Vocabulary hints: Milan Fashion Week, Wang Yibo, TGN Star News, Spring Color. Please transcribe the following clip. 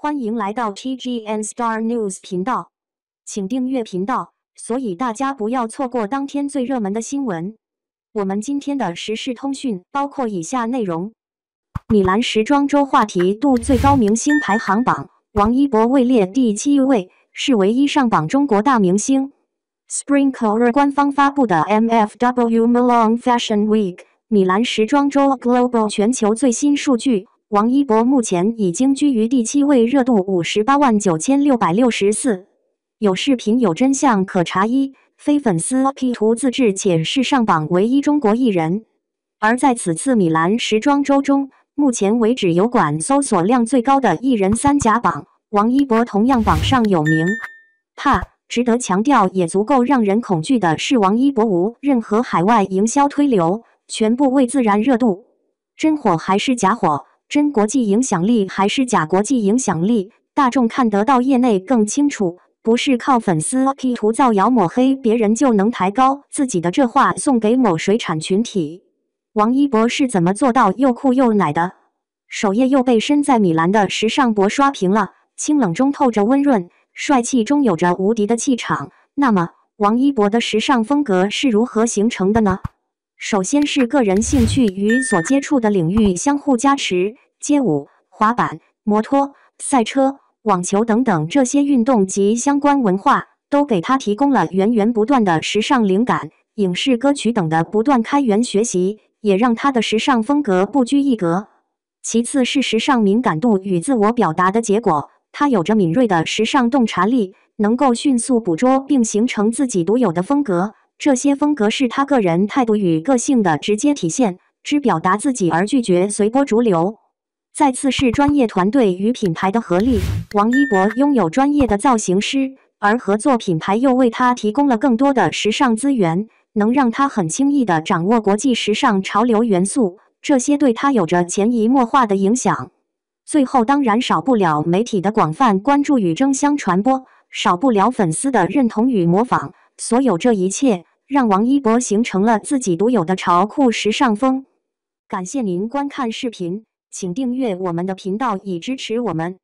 欢迎来到 TGN Star News 频道，请订阅频道，所以大家不要错过当天最热门的新闻。我们今天的时事通讯包括以下内容：米兰时装周话题度最高明星排行榜，王一博位列第7位，是唯一上榜中国大明星。Spring Color 官方发布的 MFW Milan Fashion Week 米兰时装周 Global 全球最新数据。 王一博目前已经居于第7位，热度589664。有视频有真相可查一，非粉丝 P 图自制，且是上榜唯一中国艺人。而在此次米兰时装周中，目前为止油管搜索量最高的艺人3甲榜，王一博同样榜上有名。值得强调也足够让人恐惧的是，王一博无任何海外营销推流，全部为自然热度。真火还是假火？ 真国际影响力还是假国际影响力？大众看得到，业内更清楚，不是靠粉丝 P 图造谣抹黑别人就能抬高自己的。这话送给某水产群体。王一博是怎么做到又酷又奶的？首页又被身在米兰的时尚博刷屏了。清冷中透着温润，帅气中有着无敌的气场。那么，王一博的时尚风格是如何形成的呢？ 首先是个人兴趣与所接触的领域相互加持，街舞、滑板、摩托、赛车、网球等等这些运动及相关文化，都给他提供了源源不断的时尚灵感。影视、歌曲等的不断开源学习，也让他的时尚风格不拘一格。其次是时尚敏感度与自我表达的结果，他有着敏锐的时尚洞察力，能够迅速捕捉并形成自己独有的风格。 这些风格是他个人态度与个性的直接体现，只表达自己而拒绝随波逐流。再次是专业团队与品牌的合力，王一博拥有专业的造型师，而合作品牌又为他提供了更多的时尚资源，能让他很轻易地掌握国际时尚潮流元素，这些对他有着潜移默化的影响。最后当然少不了媒体的广泛关注与争相传播，少不了粉丝的认同与模仿，所有这一切。 让王一博形成了自己独有的潮酷时尚风。感谢您观看视频，请订阅我们的频道以支持我们。